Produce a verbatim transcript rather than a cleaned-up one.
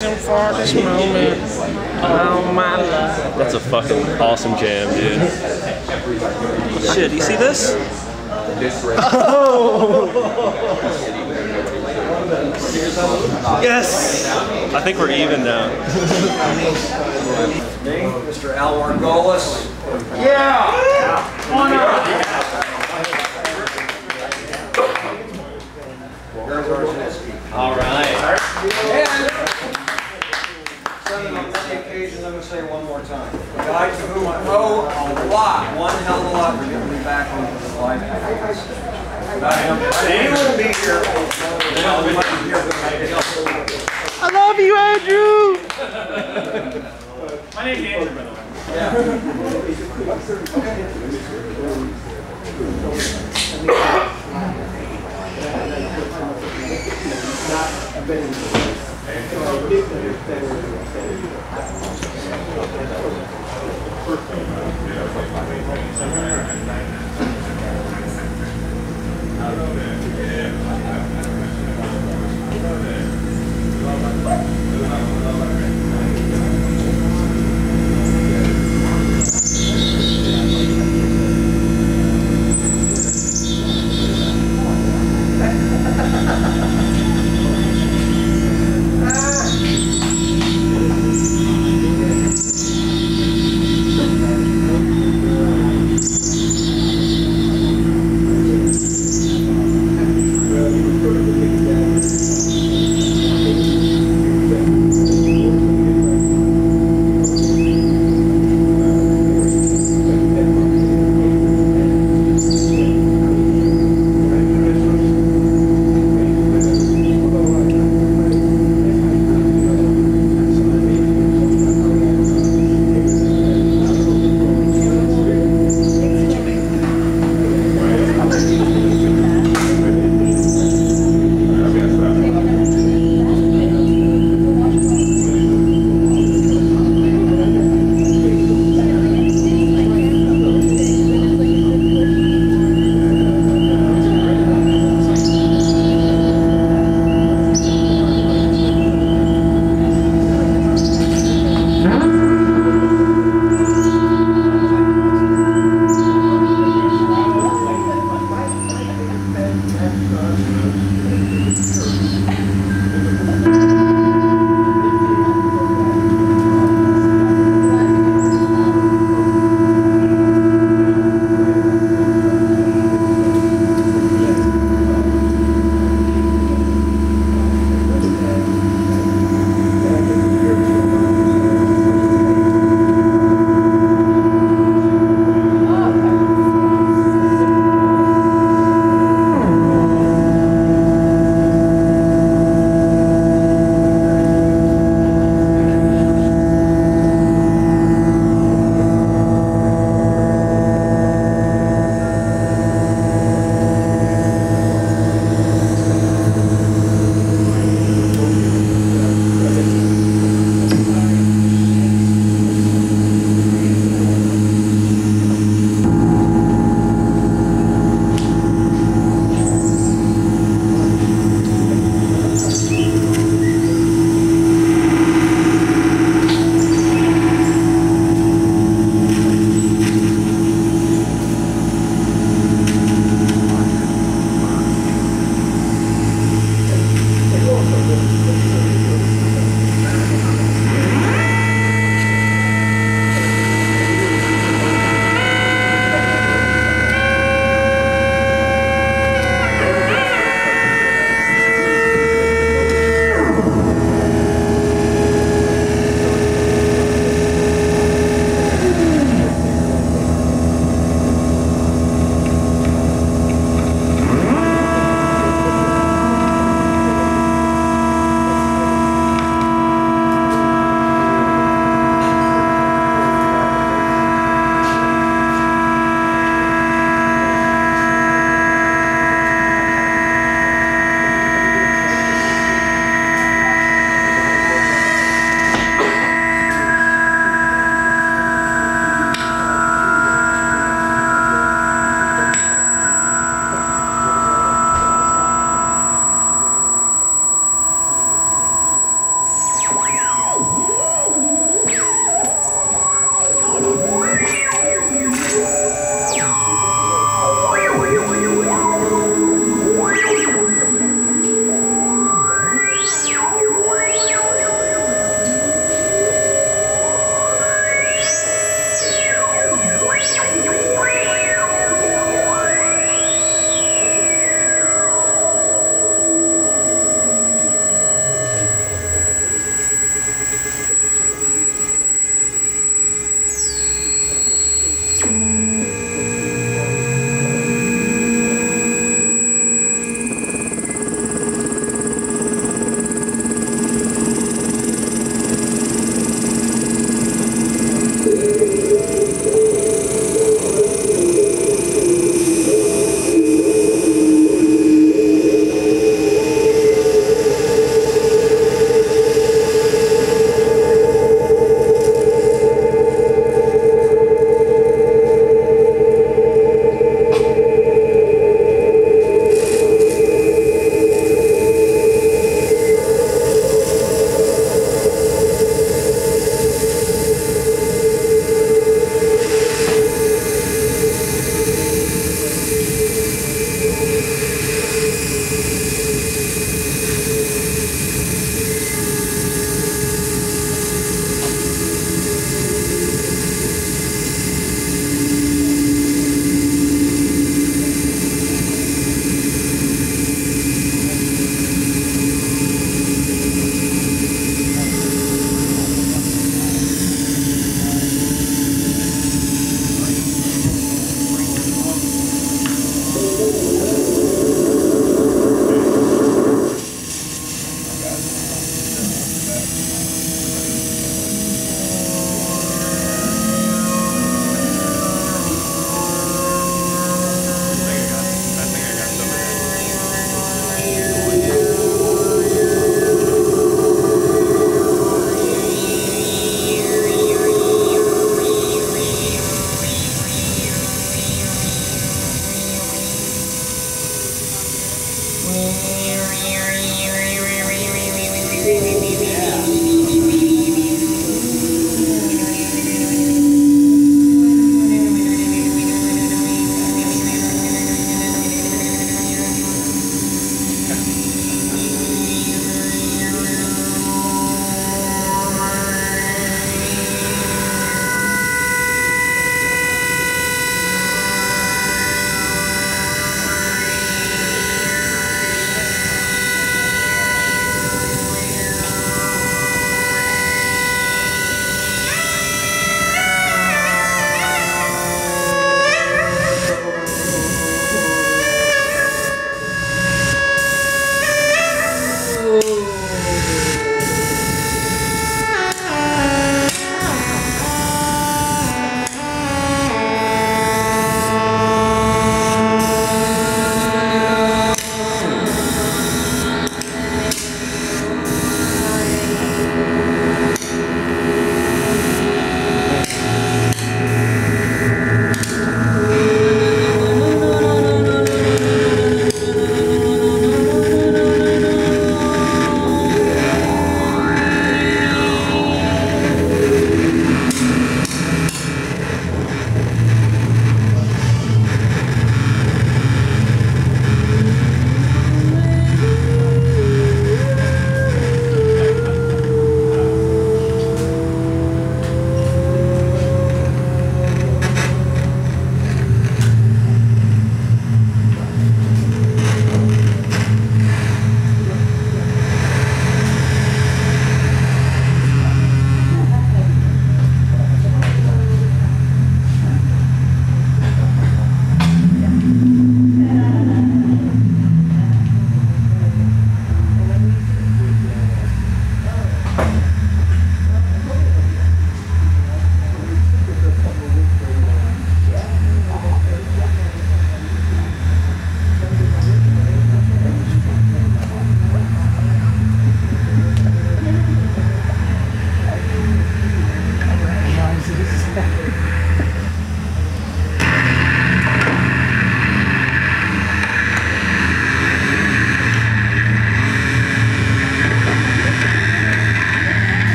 For this moment, oh my love. That's a fucking awesome jam, dude. Shit, you see this? Oh! Yes! I think we're even now. Mister Alwar Golis. Yeah! Honor! Alright. Let me say one more time. The guy to whom I owe a lot, one hell of a lot, for getting me back on the live performance. He will be here. I love you, Andrew. My name's Andrew, by the way. Yeah. Thank you.